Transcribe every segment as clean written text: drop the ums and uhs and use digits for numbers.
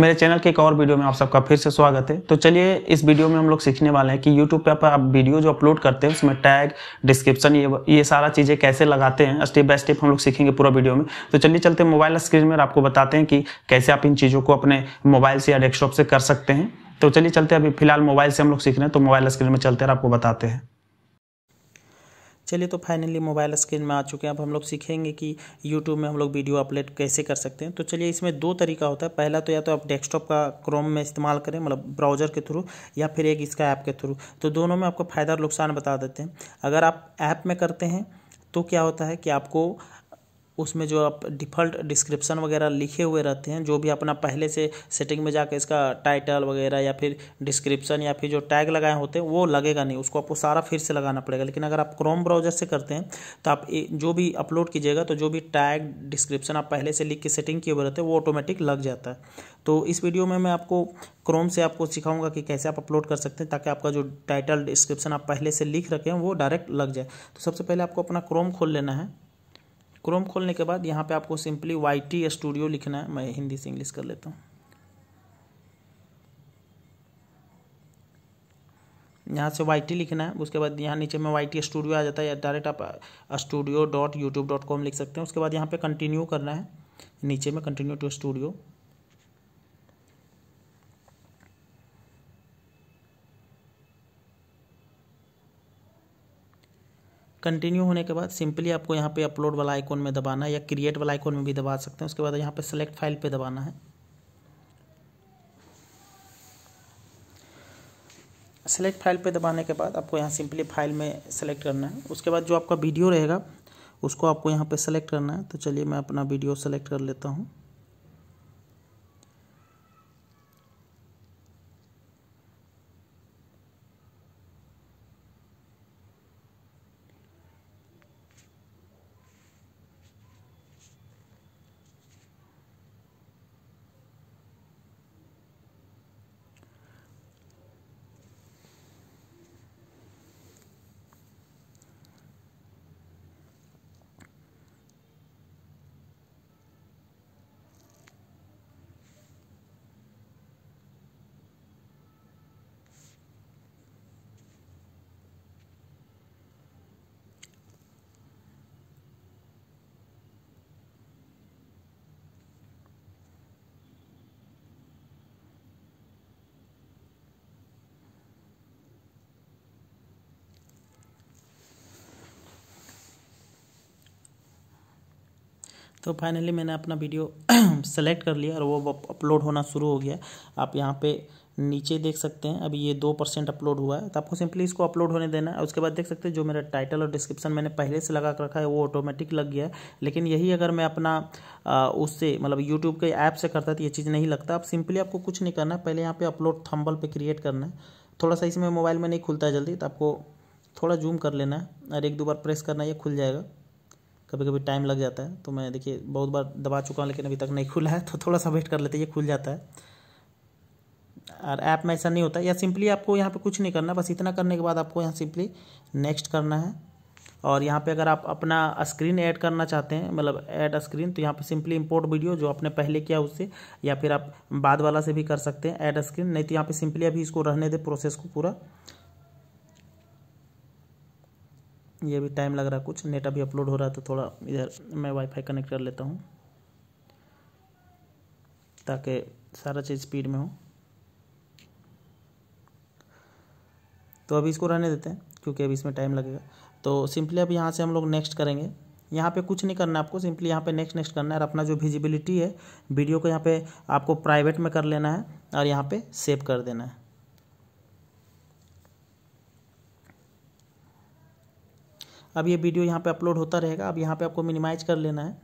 मेरे चैनल के एक और वीडियो में आप सबका फिर से स्वागत है। तो चलिए इस वीडियो में हम लोग सीखने वाले हैं कि YouTube पे आप वीडियो जो अपलोड करते हैं उसमें टैग, डिस्क्रिप्शन, ये सारा चीज़ें कैसे लगाते हैं। स्टेप बाय स्टेप हम लोग सीखेंगे पूरा वीडियो में। तो चलिए चलते मोबाइल स्क्रीन में आपको बताते हैं कि कैसे आप इन चीज़ों को अपने मोबाइल से या डेस्कटॉप से कर सकते हैं। तो चलिए चलते हैं, अभी फिलहाल मोबाइल से हम लोग सीख रहे हैं, तो मोबाइल स्क्रीन में चलते हैं, आपको बताते हैं। चलिए तो फाइनली मोबाइल स्क्रीन में आ चुके हैं। अब हम लोग सीखेंगे कि YouTube में हम लोग वीडियो अपलोड कैसे कर सकते हैं। तो चलिए इसमें दो तरीका होता है। पहला तो या तो आप डेस्कटॉप का क्रोम में इस्तेमाल करें, मतलब ब्राउज़र के थ्रू, या फिर एक इसका ऐप के थ्रू। तो दोनों में आपको फ़ायदा और नुकसान बता देते हैं। अगर आप ऐप में करते हैं तो क्या होता है कि आपको उसमें जो आप डिफ़ॉल्ट डिस्क्रिप्शन वगैरह लिखे हुए रहते हैं, जो भी अपना पहले से सेटिंग में जाकर इसका टाइटल वगैरह या फिर डिस्क्रिप्शन या फिर जो टैग लगाए होते हैं वो लगेगा नहीं, उसको आपको सारा फिर से लगाना पड़ेगा। लेकिन अगर आप क्रोम ब्राउज़र से करते हैं तो आप जो भी अपलोड कीजिएगा तो जो भी टैग डिस्क्रिप्शन आप पहले से लिख के सेटिंग किए हुए रहते हैं वो ऑटोमेटिक लग जाता है। तो इस वीडियो में मैं आपको क्रोम से आपको सिखाऊंगा कि कैसे आप अपलोड कर सकते हैं ताकि आपका जो टाइटल डिस्क्रिप्शन आप पहले से लिख रखें वो डायरेक्ट लग जाए। तो सबसे पहले आपको अपना क्रोम खोल लेना है। क्रोम खोलने के बाद यहाँ पे आपको सिंपली YT स्टूडियो लिखना है। मैं हिंदी से इंग्लिश कर लेता हूँ। यहाँ से YT लिखना है, उसके बाद यहाँ नीचे में YT स्टूडियो आ जाता है, या डायरेक्ट आप studio.youtube.com लिख सकते हैं। उसके बाद यहाँ पे कंटिन्यू करना है, नीचे में कंटिन्यू टू स्टूडियो। कंटिन्यू होने के बाद सिंपली आपको यहाँ पे अपलोड वाला आइकॉन में दबाना है, या क्रिएट वाला आइकॉन में भी दबा सकते हैं। उसके बाद यहाँ पे सेलेक्ट फाइल पे दबाना है। सेलेक्ट फाइल पे दबाने के बाद आपको यहाँ सिंपली फाइल में सेलेक्ट करना है। उसके बाद जो आपका वीडियो रहेगा उसको आपको यहाँ पे सेलेक्ट करना है। तो चलिए मैं अपना वीडियो सेलेक्ट कर लेता हूँ। तो फाइनली मैंने अपना वीडियो सेलेक्ट कर लिया और वो अपलोड होना शुरू हो गया। आप यहाँ पे नीचे देख सकते हैं, अभी ये 2% अपलोड हुआ है। तो आपको सिंपली इसको अपलोड होने देना है। उसके बाद देख सकते हैं जो मेरा टाइटल और डिस्क्रिप्शन मैंने पहले से लगा कर रखा है वो ऑटोमेटिक लग गया है। लेकिन यही अगर मैं अपना उससे मतलब यूट्यूब के ऐप से करता तो ये चीज़ नहीं लगता। अब सिंपली आपको कुछ नहीं करना है, पहले यहाँ पर अपलोड थंबनेल पे क्रिएट करना है। थोड़ा सा इसमें मोबाइल में नहीं खुलता है जल्दी, तो आपको थोड़ा जूम कर लेना है और एक दो बार प्रेस करना है, ये खुल जाएगा। कभी कभी टाइम लग जाता है, तो मैं देखिए बहुत बार दबा चुका हूँ लेकिन अभी तक नहीं खुला है, तो थोड़ा सा वेट कर लेते हैं, ये खुल जाता है। और ऐप में ऐसा नहीं होता। या सिंपली आपको यहाँ पे कुछ नहीं करना, बस इतना करने के बाद आपको यहाँ सिंपली नेक्स्ट करना है। और यहाँ पे अगर आप अपना स्क्रीन ऐड करना चाहते हैं, मतलब ऐड स्क्रीन, तो यहाँ पे सिंपली इंपोर्ट वीडियो जो आपने पहले किया उससे, या फिर आप बाद वाला से भी कर सकते हैं ऐड स्क्रीन। नहीं तो यहाँ पर सिंपली अभी इसको रहने दें प्रोसेस को पूरा, ये भी टाइम लग रहा है, कुछ नेट अभी अपलोड हो रहा है। तो थोड़ा इधर मैं वाईफाई कनेक्ट कर लेता हूँ ताकि सारा चीज़ स्पीड में हो। तो अभी इसको रहने देते हैं क्योंकि अभी इसमें टाइम लगेगा। तो सिंपली अब यहाँ से हम लोग नेक्स्ट करेंगे। यहाँ पे कुछ नहीं करना है आपको, सिंपली यहाँ पे नेक्स्ट नेक्स्ट करना है। और अपना जो विजिबिलिटी है वीडियो को यहाँ पे आपको प्राइवेट में कर लेना है और यहाँ पे सेव कर देना है। अब ये वीडियो यहाँ पे अपलोड होता रहेगा। अब यहाँ पे आपको मिनिमाइज कर लेना है।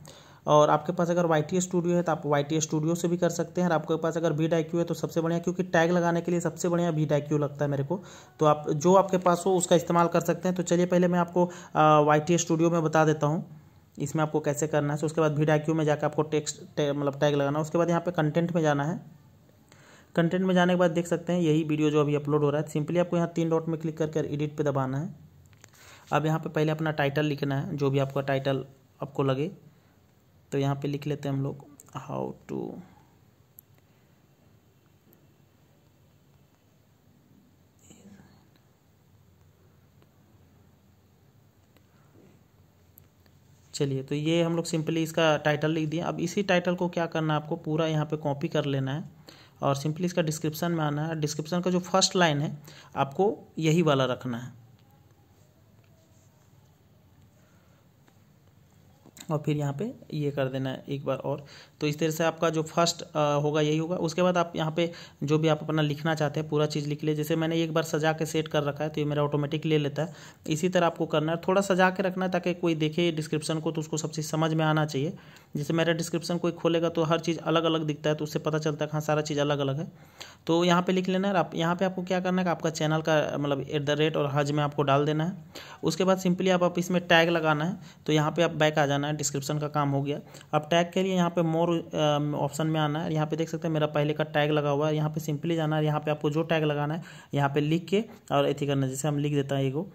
और आपके पास अगर YT स्टूडियो है तो आप YT स्टूडियो से भी कर सकते हैं। और आपके पास अगर vidIQ है तो सबसे बढ़िया, क्योंकि टैग लगाने के लिए सबसे बढ़िया vidIQ लगता है मेरे को। तो आप जो आपके पास हो उसका इस्तेमाल कर सकते हैं। तो चलिए पहले मैं आपको YT स्टूडियो में बता देता हूँ इसमें आपको कैसे करना है। तो उसके बाद vidIQ में जाकर आपको टैग लगाना है। उसके बाद यहाँ पर कंटेंट में जाना है। कंटेंट में जाने के बाद देख सकते हैं यही वीडियो जो अभी अपलोड हो रहा है। सिंपली आपको यहाँ 3 डॉट में क्लिक करके एडिट पे दबाना है। अब यहाँ पे पहले अपना टाइटल लिखना है, जो भी आपका टाइटल आपको लगे। तो यहाँ पे लिख लेते हैं हम लोग हाउ टू चलिए, तो ये हम लोग सिंपली इसका टाइटल लिख दिया। अब इसी टाइटल को क्या करना है, आपको पूरा यहाँ पे कॉपी कर लेना है और सिंपली इसका डिस्क्रिप्शन में आना है। डिस्क्रिप्शन का जो फर्स्ट लाइन है आपको यही वाला रखना है और फिर यहाँ पे ये कर देना है एक बार और। तो इस तरह से आपका जो फर्स्ट होगा यही होगा। उसके बाद आप यहाँ पे जो भी आप अपना लिखना चाहते हैं पूरा चीज़ लिख ले। जैसे मैंने एक बार सजा के सेट कर रखा है तो ये मेरा ऑटोमेटिक ले लेता है। इसी तरह आपको करना है, थोड़ा सजा के रखना है ताकि कोई देखे डिस्क्रिप्शन को तो उसको सब चीज़ समझ में आना चाहिए। जैसे मेरा डिस्क्रिप्शन कोई खोलेगा तो हर चीज़ अलग अलग दिखता है तो उससे पता चलता है हाँ सारा चीज़ अलग अलग है। तो यहाँ पर लिख लेना है। आप यहाँ पर आपको क्या करना है, आपका चैनल का मतलब @ और हज में आपको डाल देना है। उसके बाद सिंपली आप इसमें टैग लगाना है। तो यहाँ पर आप बैक आ जाना है, डिस्क्रिप्शन का काम हो गया। अब टैग के लिए यहाँ पे मोर ऑप्शन में आना है। यहाँ पे देख सकते हैं मेरा पहले का टैग लगा हुआ है। यहाँ पे सिंपली जाना है, यहाँ पे आपको जो टैग लगाना है यहाँ पे लिख के और ऐसे करना है। जैसे हम लिख देता है एगो,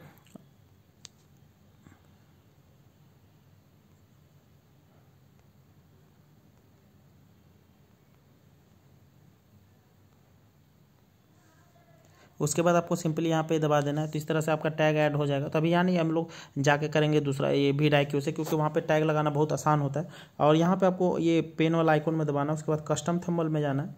उसके बाद आपको सिंपली यहाँ पे दबा देना है। तो इस तरह से आपका टैग ऐड हो जाएगा। तो अभी यहाँ नहीं, हम लोग जाके करेंगे दूसरा ये vidIQ से, क्योंकि वहाँ पे टैग लगाना बहुत आसान होता है। और यहाँ पे आपको ये पेन वाला आइकॉन में दबाना है। उसके बाद कस्टम थंबनेल में जाना है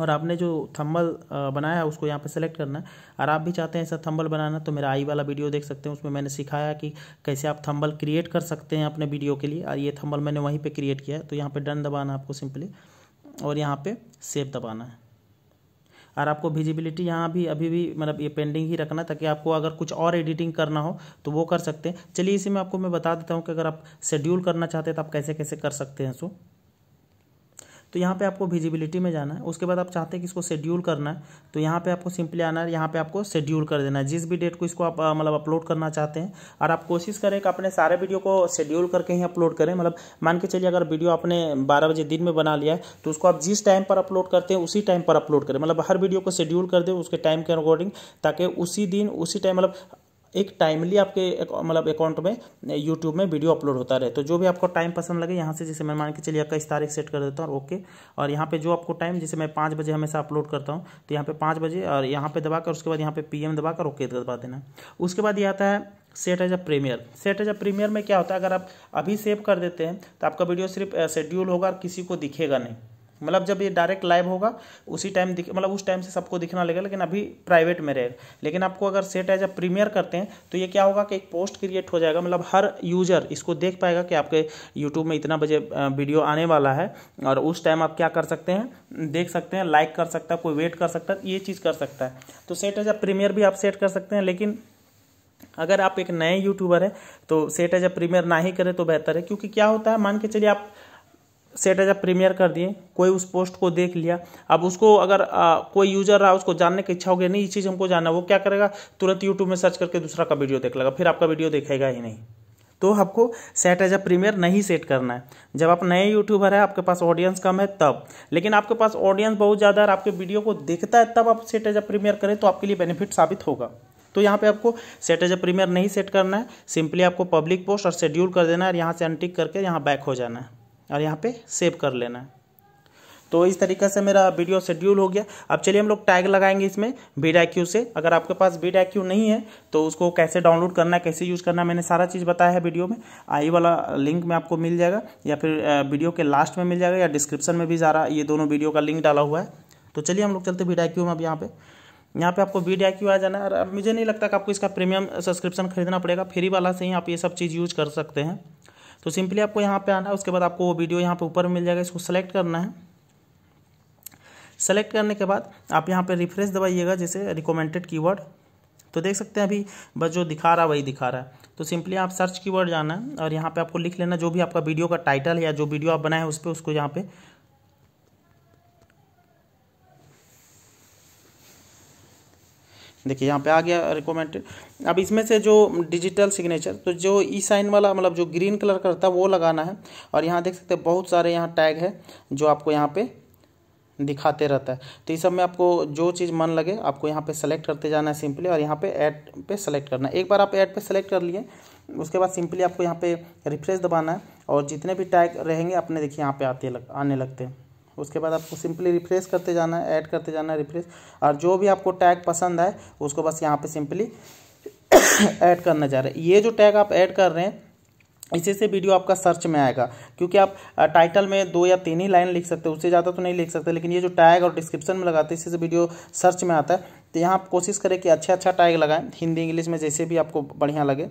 और आपने जो थंबनेल बनाया है उसको यहाँ पे सेलेक्ट करना है। और आप भी चाहते हैं ऐसा थंबनेल बनाना तो मेरा आई वाला वीडियो देख सकते हैं, उसमें मैंने सिखाया कि कैसे आप थंबनेल क्रिएट कर सकते हैं अपने वीडियो के लिए। और ये थंबनेल मैंने वहीं पर क्रिएट किया है। तो यहाँ पर डन दबाना है आपको सिंपली और यहाँ पर सेव दबाना है। और आपको विजिबिलिटी यहाँ भी अभी भी मतलब ये पेंडिंग ही रखना ताकि आपको अगर कुछ और एडिटिंग करना हो तो वो कर सकते हैं। चलिए इसी में आपको मैं बता देता हूँ कि अगर आप शेड्यूल करना चाहते हैं तो आप कैसे कैसे कर सकते हैं। तो यहाँ पे आपको विजिबिलिटी में जाना है। उसके बाद आप चाहते हैं कि इसको शेड्यूल करना है तो यहाँ पे आपको सिंपली आना है, यहाँ पे आपको शेड्यूल कर देना है जिस भी डेट को इसको आप मतलब अपलोड करना चाहते हैं। और आप कोशिश करें कि अपने सारे वीडियो को शेड्यूल करके ही अपलोड करें। मतलब मान के चलिए अगर वीडियो आपने 12 बजे दिन में बना लिया है तो उसको आप जिस टाइम पर अपलोड करते हैं उसी टाइम पर अपलोड करें। मतलब हर वीडियो को शेड्यूल कर दें उसके टाइम के अकॉर्डिंग, ताकि उसी दिन उसी टाइम मतलब एक टाइमली आपके मतलब अकाउंट में यूट्यूब में वीडियो अपलोड होता रहे। तो जो भी आपको टाइम पसंद लगे यहाँ से, जैसे मैं मान के चलिए 21 तारीख सेट कर देता हूँ और ओके। और यहाँ पे जो आपको टाइम, जैसे मैं 5 बजे हमेशा अपलोड करता हूँ तो यहाँ पे 5 बजे और यहाँ पे दबाकर उसके बाद यहाँ पे PM दबाकर ओके दबा देना। उसके बाद ये आता है set as a premiere. Set as a premiere में क्या होता है, अगर आप अभी सेव कर देते हैं तो आपका वीडियो सिर्फ शेड्यूल होगा और किसी को दिखेगा नहीं। मतलब जब ये डायरेक्ट लाइव होगा उसी टाइम मतलब उस टाइम से सबको दिखना लगेगा, लेकिन अभी प्राइवेट में रहेगा। लेकिन आपको अगर सेट एज अ प्रीमियर करते हैं तो ये क्या होगा कि एक पोस्ट क्रिएट हो जाएगा। मतलब हर यूजर इसको देख पाएगा कि आपके यूट्यूब में इतना बजे वीडियो आने वाला है और उस टाइम आप क्या कर सकते हैं, देख सकते हैं, लाइक कर सकता है, कोई वेट कर सकता है, ये चीज़ कर सकता है। तो सेट एज अ प्रीमियर भी आप सेट कर सकते हैं। लेकिन अगर आप एक नए यूट्यूबर हैं तो सेट एज अ प्रीमियर ना ही करें तो बेहतर है, क्योंकि क्या होता है मान के चलिए आप सेट एज अ प्रीमियर कर दिए, कोई उस पोस्ट को देख लिया। अब उसको अगर कोई यूजर रहा उसको जानने की इच्छा होगी, नहीं ये चीज़ हमको जानना, वो क्या करेगा तुरंत यूट्यूब में सर्च करके दूसरा का वीडियो देख लेगा, फिर आपका वीडियो देखेगा ही नहीं। तो आपको सेट एज अ प्रीमियर नहीं सेट करना है। जब आप नए यूट्यूबर हैं, आपके पास ऑडियंस कम है तब, लेकिन आपके पास ऑडियंस बहुत ज़्यादा है आपके वीडियो को देखता है तब आप सेट एज अ प्रीमियर करें तो आपके लिए बेनिफिट साबित होगा। तो यहाँ पे आपको सेट एज अ प्रीमियर नहीं सेट करना है, सिंपली आपको पब्लिक पोस्ट और शेड्यूल कर देना है और यहाँ से अनटिक करके यहाँ बैक हो जाना है और यहाँ पे सेव कर लेना है। तो इस तरीके से मेरा वीडियो शेड्यूल हो गया। अब चलिए हम लोग टैग लगाएंगे इसमें vidIQ से। अगर आपके पास vidIQ नहीं है तो उसको कैसे डाउनलोड करना है, कैसे यूज़ करना है, मैंने सारा चीज़ बताया है वीडियो में। आई वाला लिंक में आपको मिल जाएगा या फिर वीडियो के लास्ट में मिल जाएगा या डिस्क्रिप्शन में भी सारा ये दोनों वीडियो का लिंक डाला हुआ है। तो चलिए हम लोग चलते vidIQ में। अब यहाँ पे आपको vidIQ आ जाना है। और मुझे नहीं लगता कि आपको इसका प्रीमियम सब्सक्रिप्शन खरीदना पड़ेगा, फ्री वाला से ही आप ये सब चीज़ यूज़ कर सकते हैं। तो सिंपली आपको यहाँ पे आना है। उसके बाद आपको वो वीडियो यहाँ पे ऊपर मिल जाएगा, इसको सेलेक्ट करना है। सेलेक्ट करने के बाद आप यहाँ पे रिफ्रेश दबाइएगा, जैसे रिकमेंडेड कीवर्ड। तो देख सकते हैं अभी बस जो दिखा रहा है वही दिखा रहा है। तो सिंपली आप सर्च कीवर्ड जाना है और यहाँ पर आपको लिख लेना जो भी आपका वीडियो का टाइटल है या जो वीडियो आप बनाए हैं उस पर, उसको यहाँ पर देखिए यहाँ पे आ गया रिकमेंडेड। अब इसमें से जो डिजिटल सिग्नेचर, तो जो E साइन वाला मतलब जो ग्रीन कलर का रहता है वो लगाना है। और यहाँ देख सकते हैं बहुत सारे यहाँ टैग है जो आपको यहाँ पे दिखाते रहता है। तो इस सब में आपको जो चीज़ मन लगे आपको यहाँ पे सेलेक्ट करते जाना है सिंपली और यहाँ पे ऐड पे सेलेक्ट करना है। एक बार आप ऐड पे सेलेक्ट कर लिए उसके बाद सिंपली आपको यहाँ पे रिफ्रेश दबाना है और जितने भी टैग रहेंगे अपने देखिए यहाँ पे आने लगते हैं। उसके बाद आपको सिंपली रिफ्रेश करते जाना है, ऐड करते जाना है, रिफ्रेश। और जो भी आपको टैग पसंद आए उसको बस यहाँ पे सिंपली ऐड करना चाह रहे हैं। ये जो टैग आप ऐड कर रहे हैं इसी से वीडियो आपका सर्च में आएगा, क्योंकि आप टाइटल में 2 या 3 ही लाइन लिख सकते हो, उससे ज़्यादा तो नहीं लिख सकते। लेकिन ये जो टैग और डिस्क्रिप्शन में लगाते हैं इसी से वीडियो सर्च में आता है। तो यहाँ आप कोशिश करें कि अच्छा टैग लगाएं, हिंदी इंग्लिश में जैसे भी आपको बढ़िया लगे।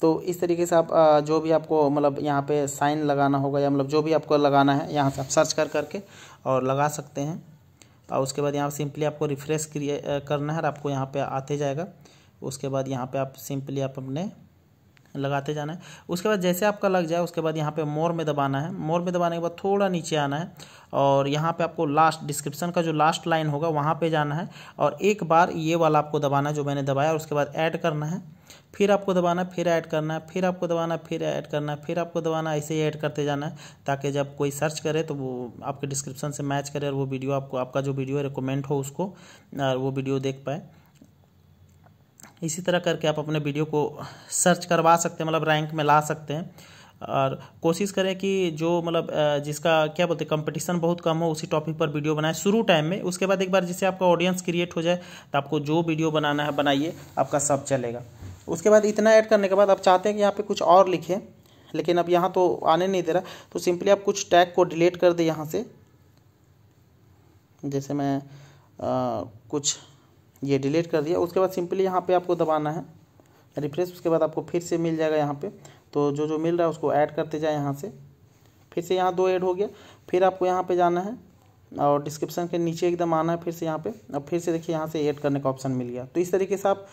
तो इस तरीके से आप जो भी आपको मतलब यहाँ पे साइन लगाना होगा या मतलब जो भी आपको लगाना है यहाँ से आप सर्च करके और लगा सकते हैं। और उसके बाद यहाँ सिंपली आपको रिफ्रेश करना है और आपको यहाँ पे आते जाएगा। उसके बाद यहाँ पे आप सिंपली आप अपने लगाते जाना है। उसके बाद जैसे आपका लग जाए उसके बाद यहाँ पे मोर में दबाना है। मोर में दबाने के बाद थोड़ा नीचे आना है और यहाँ पे आपको लास्ट डिस्क्रिप्शन का जो लास्ट लाइन होगा वहाँ पे जाना है और एक बार ये वाला आपको दबाना है जो मैंने दबाया। और उसके बाद ऐड करना है, फिर आपको दबाना, फिर ऐड करना है, फिर आपको दबाना, फिर ऐड करना है, फिर आपको दबाना, ऐसे ही ऐड करते जाना है ताकि जब कोई सर्च करे तो वो आपके डिस्क्रिप्शन से मैच करे और वो वीडियो आपको, आपका जो वीडियो रिकमेंड हो उसको, और वो वीडियो देख पाए। इसी तरह करके आप अपने वीडियो को सर्च करवा सकते हैं, मतलब रैंक में ला सकते हैं। और कोशिश करें कि जो मतलब जिसका क्या बोलते हैं कंपटीशन बहुत कम हो उसी टॉपिक पर वीडियो बनाएं शुरू टाइम में। उसके बाद एक बार जिससे आपका ऑडियंस क्रिएट हो जाए तो आपको जो वीडियो बनाना है बनाइए, आपका सब चलेगा। उसके बाद इतना ऐड करने के बाद आप चाहते हैं कि यहाँ पे कुछ और लिखें, लेकिन अब यहाँ तो आने नहीं दे रहा, तो सिंपली आप कुछ टैग को डिलीट कर दें यहाँ से। जैसे मैं कुछ ये डिलीट कर दिया। उसके बाद सिंपली यहाँ पे आपको दबाना है रिफ्रेश। उसके बाद आपको फिर से मिल जाएगा यहाँ पे, तो जो जो मिल रहा है उसको ऐड करते जाए। यहाँ से फिर से यहाँ 2 ऐड हो गया। फिर आपको यहाँ पे जाना है और डिस्क्रिप्शन के नीचे एकदम आना है, फिर से यहाँ पे, और फिर से देखिए यहाँ से ऐड करने का ऑप्शन मिल गया। तो इस तरीके से आप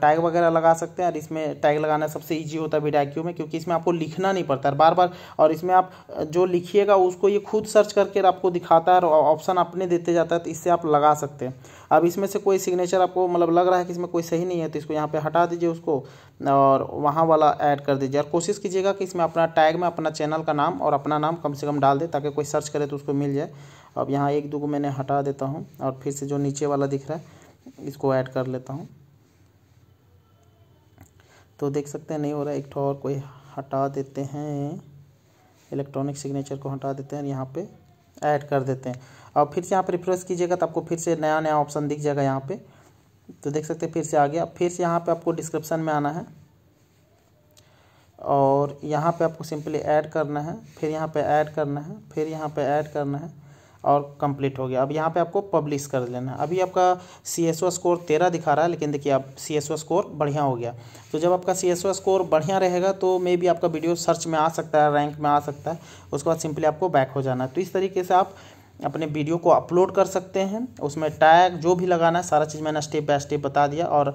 टैग वगैरह लगा सकते हैं। और इसमें टैग लगाना सबसे इजी होता है vidIQ में, क्योंकि इसमें आपको लिखना नहीं पड़ता है बार बार। और इसमें आप जो लिखिएगा उसको ये खुद सर्च करके आपको दिखाता है और ऑप्शन अपने देते जाता है, तो इससे आप लगा सकते हैं। अब इसमें से कोई सिग्नेचर आपको मतलब लग रहा है कि इसमें कोई सही नहीं है, तो इसको यहाँ पे हटा दीजिए उसको और वहाँ वाला ऐड कर दीजिए। और कोशिश कीजिएगा कि इसमें अपना टैग में अपना चैनल का नाम और अपना नाम कम से कम डाल दे ताकि कोई सर्च करे तो उसको मिल जाए। अब यहाँ 1-2 को मैंने हटा देता हूँ और फिर से जो नीचे वाला दिख रहा है इसको ऐड कर लेता हूँ। तो देख सकते हैं नहीं हो रहा, एक और कोई हटा देते हैं, इलेक्ट्रॉनिक सिग्नेचर को हटा देते हैं और यहाँ पे ऐड कर देते हैं। अब फिर से यहाँ पर रिफ्रेश कीजिएगा तो आपको फिर से नया ऑप्शन दिख जाएगा यहाँ पे। तो देख सकते हैं फिर से आ गया। फिर से यहाँ पे आपको डिस्क्रिप्शन में आना है और यहाँ पे आपको सिंपली ऐड करना है, फिर यहाँ पे ऐड करना है, फिर यहाँ पे ऐड करना है और कंप्लीट हो गया। अब यहाँ पे आपको पब्लिश कर लेना है। अभी आपका CSO स्कोर 13 दिखा रहा है, लेकिन देखिए अब CSO स्कोर बढ़िया हो गया। तो जब आपका CSO स्कोर बढ़िया रहेगा तो मे भी आपका वीडियो सर्च में आ सकता है, रैंक में आ सकता है। उसके बाद सिंपली आपको बैक हो जाना है। तो इस तरीके से आप अपने वीडियो को अपलोड कर सकते हैं। उसमें टैग जो भी लगाना है सारा चीज़ मैंने स्टेप बाय स्टेप बता दिया। और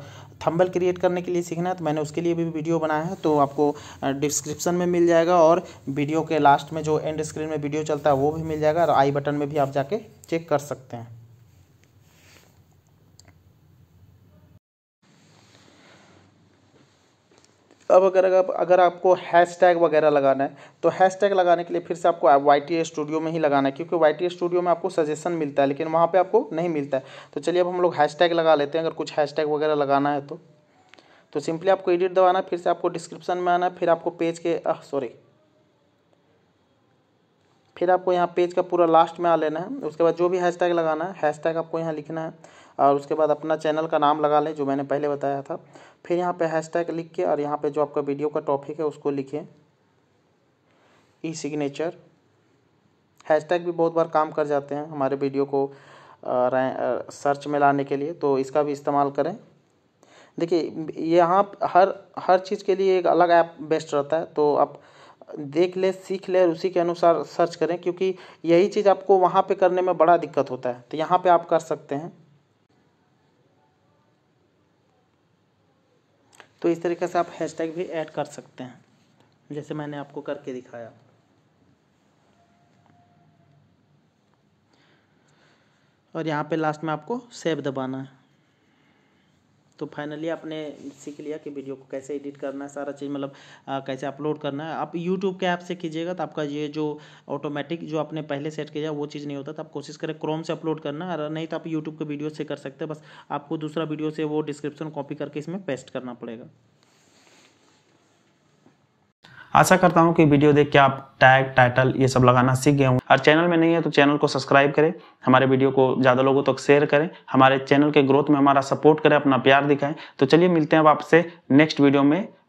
थंबनेल क्रिएट करने के लिए सीखना है तो मैंने उसके लिए भी वीडियो बनाया है, तो आपको डिस्क्रिप्शन में मिल जाएगा और वीडियो के लास्ट में जो एंड स्क्रीन में वीडियो चलता है वो भी मिल जाएगा। और आई बटन में भी आप जाके चेक कर सकते हैं। अब अगर आपको हैशटैग वगैरह लगाना है तो हैशटैग लगाने के लिए फिर से आपको YT स्टूडियो में ही लगाना है, क्योंकि YT स्टूडियो में आपको सजेशन मिलता है लेकिन वहाँ पे आपको नहीं मिलता है। तो चलिए अब हम लोग हैशटैग लगा लेते हैं, अगर कुछ हैशटैग वगैरह लगाना है तो सिंपली आपको एडिट दबाना, फिर से आपको डिस्क्रिप्शन में आना, फिर आपको फिर आपको यहाँ पेज का पूरा लास्ट में आ लेना है। उसके बाद जो भी हैशटैग लगाना है हैशटैग आपको यहाँ लिखना है और उसके बाद अपना चैनल का नाम लगा लें जो मैंने पहले बताया था। फिर यहाँ पे हैशटैग लिख के और यहाँ पे जो आपका वीडियो का टॉपिक है उसको लिखें, ई सिग्नेचर। हैशटैग भी बहुत बार काम कर जाते हैं हमारे वीडियो को सर्च में लाने के लिए, तो इसका भी इस्तेमाल करें। देखिए यहाँ हर चीज़ के लिए एक अलग ऐप बेस्ट रहता है, तो आप देख ले, सीख ले और उसी के अनुसार सर्च करें, क्योंकि यही चीज़ आपको वहाँ पे करने में बड़ा दिक्कत होता है, तो यहाँ पे आप कर सकते हैं। तो इस तरीके से आप हैशटैग भी ऐड कर सकते हैं जैसे मैंने आपको करके दिखाया। और यहाँ पे लास्ट में आपको सेव दबाना है। तो फाइनली आपने सीख लिया कि वीडियो को कैसे एडिट करना है, सारा चीज़ मतलब कैसे अपलोड करना है। आप YouTube के ऐप से कीजिएगा तो आपका ये जो ऑटोमेटिक जो आपने पहले सेट किया वो चीज़ नहीं होता, तो आप कोशिश करें क्रोम से अपलोड करना, और नहीं तो आप YouTube के वीडियो से कर सकते हैं। बस आपको दूसरा वीडियो से वो डिस्क्रिप्शन कॉपी करके इसमें पेस्ट करना पड़ेगा। आशा करता हूँ कि वीडियो देख के आप टैग टाइटल ये सब लगाना सीख गए होंगे। और चैनल में नहीं है तो चैनल को सब्सक्राइब करें, हमारे वीडियो को ज़्यादा लोगों तक शेयर करें, हमारे चैनल के ग्रोथ में हमारा सपोर्ट करें, अपना प्यार दिखाएं। तो चलिए मिलते हैं अब आपसे नेक्स्ट वीडियो में।